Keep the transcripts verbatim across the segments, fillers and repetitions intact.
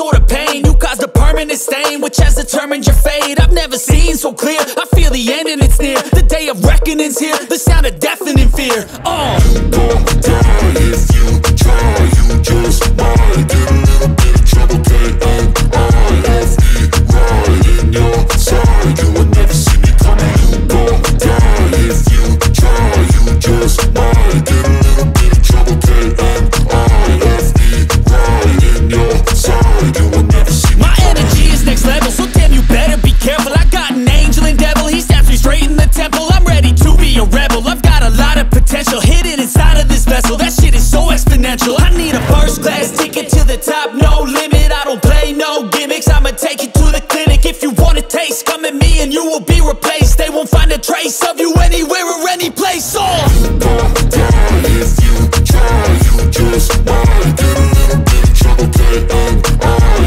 all the pain. You caused a permanent stain, which has determined your fate. I've never seen so clear. I feel the end and it's near. The day of reckoning's here. The sound of deafening fear. Oh, you don't die if you try. You just might get a little bit of trouble. K O I F E, right in your side. You would never see me coming. You don't die if you try. You just might get a little bit of trouble. K O I F E, right in your side. You would never see me coming. My energy is next level, so damn you better be careful. I got an angel and devil, he snaps me straight in the temple. I'm ready to be a rebel. I've got a lot of potential hidden inside of this vessel. That shit is so exponential. I need a first class ticket to the top, no limit. I don't play no gimmicks, I'ma take you to the clinic. If you want a taste, come at me and you will be replaced. They won't find a trace of you anywhere or any place. Oh, you don't die if you try. You just might get a little bit of trouble. K O I F E, right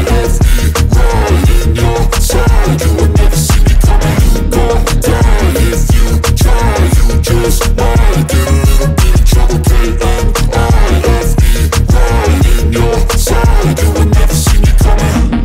in your side. You would never see me coming. You don't die if you try. You just might get a little bit of trouble. K O I F E, right in your side. You would never see me coming.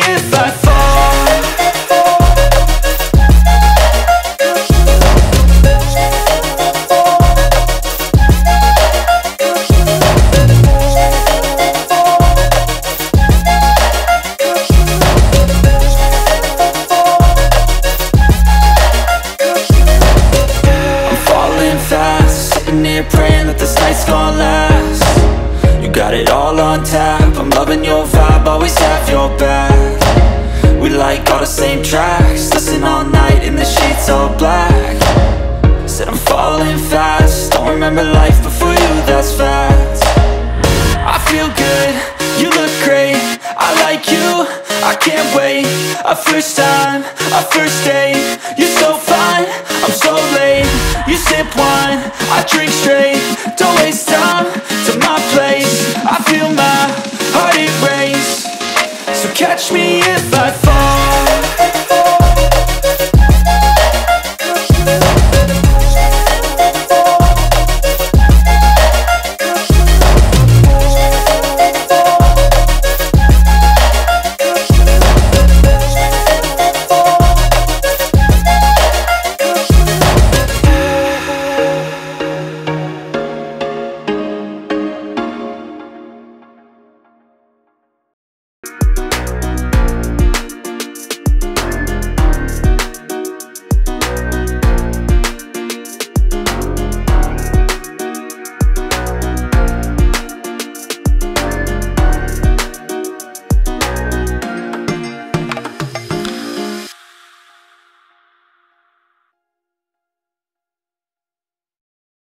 if I fall. Drink straight.